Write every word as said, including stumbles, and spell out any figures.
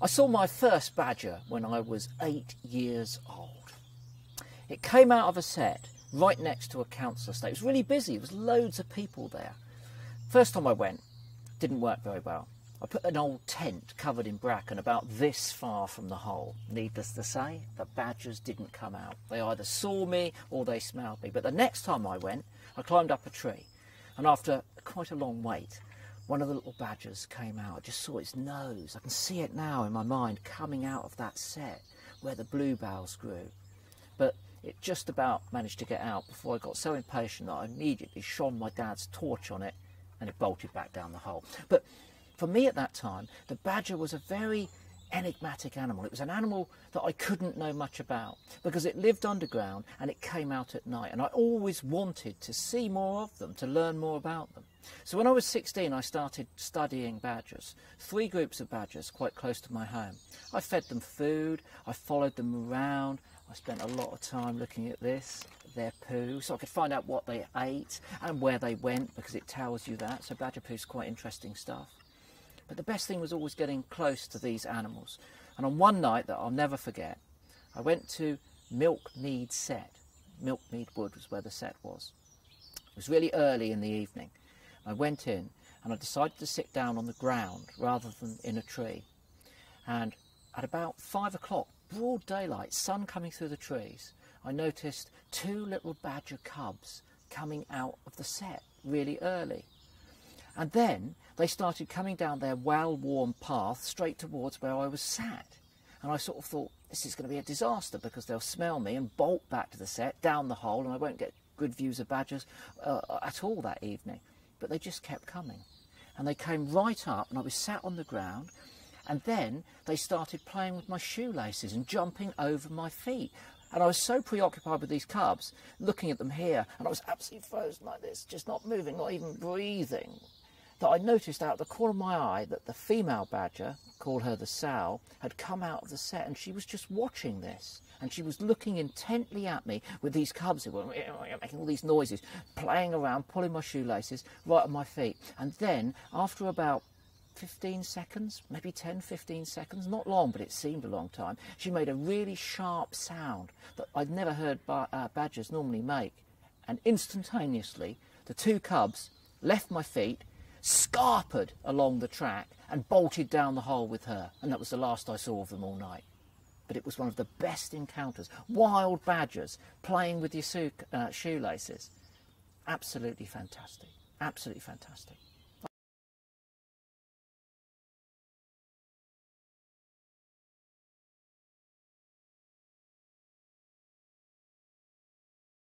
I saw my first badger when I was eight years old. It came out of a set right next to a council estate. It was really busy, there was loads of people there. First time I went, didn't work very well. I put an old tent covered in bracken about this far from the hole. Needless to say, the badgers didn't come out. They either saw me or they smelled me. But the next time I went, I climbed up a tree, and after quite a long wait, one of the little badgers came out. I just saw its nose. I can see it now in my mind coming out of that set where the bluebells grew. But it just about managed to get out before I got so impatient that I immediately shone my dad's torch on it and it bolted back down the hole. But for me at that time, the badger was a very enigmatic animal. It was an animal that I couldn't know much about because it lived underground and it came out at night, and I always wanted to see more of them, to learn more about them. So when I was sixteen, I started studying badgers, three groups of badgers quite close to my home. I fed them food, I followed them around, I spent a lot of time looking at this, their poo, so I could find out what they ate and where they went, because it tells you that, so badger poo's quite interesting stuff. But the best thing was always getting close to these animals. And on one night that I'll never forget, I went to Milkmead Set. Milkmead Wood was where the set was. It was really early in the evening. I went in and I decided to sit down on the ground rather than in a tree. And at about five o'clock, broad daylight, sun coming through the trees, I noticed two little badger cubs coming out of the set really early. And then they started coming down their well-worn path straight towards where I was sat. And I sort of thought, this is going to be a disaster because they'll smell me and bolt back to the set, down the hole, and I won't get good views of badgers uh, at all that evening. But they just kept coming, and they came right up, and I was sat on the ground, and then they started playing with my shoelaces and jumping over my feet. And I was so preoccupied with these cubs, looking at them here, and I was absolutely frozen like this, just not moving, not even breathing, that I noticed out of the corner of my eye that the female badger, call her the sow, had come out of the set, and she was just watching this. And she was looking intently at me with these cubs who were making all these noises, playing around, pulling my shoelaces right at my feet. And then, after about fifteen seconds, maybe ten, fifteen seconds, not long, but it seemed a long time, she made a really sharp sound that I'd never heard badgers normally make. And instantaneously, the two cubs left my feet, scarpered along the track, and bolted down the hole with her. And that was the last I saw of them all night. But it was one of the best encounters. Wild badgers playing with your shoelaces. Absolutely fantastic. Absolutely fantastic.